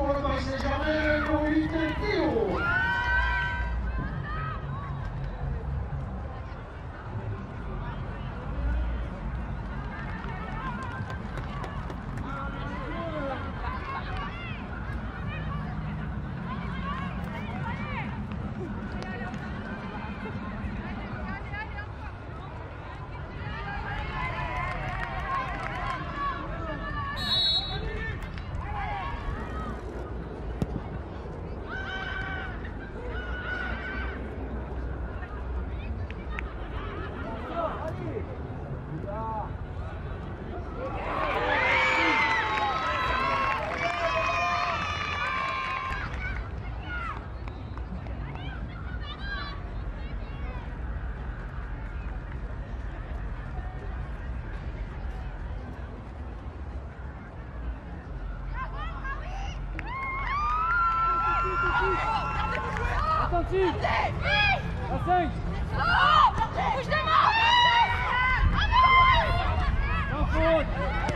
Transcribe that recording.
pour le Paris Saint-Germain, le numéro 8, Théo. Attention.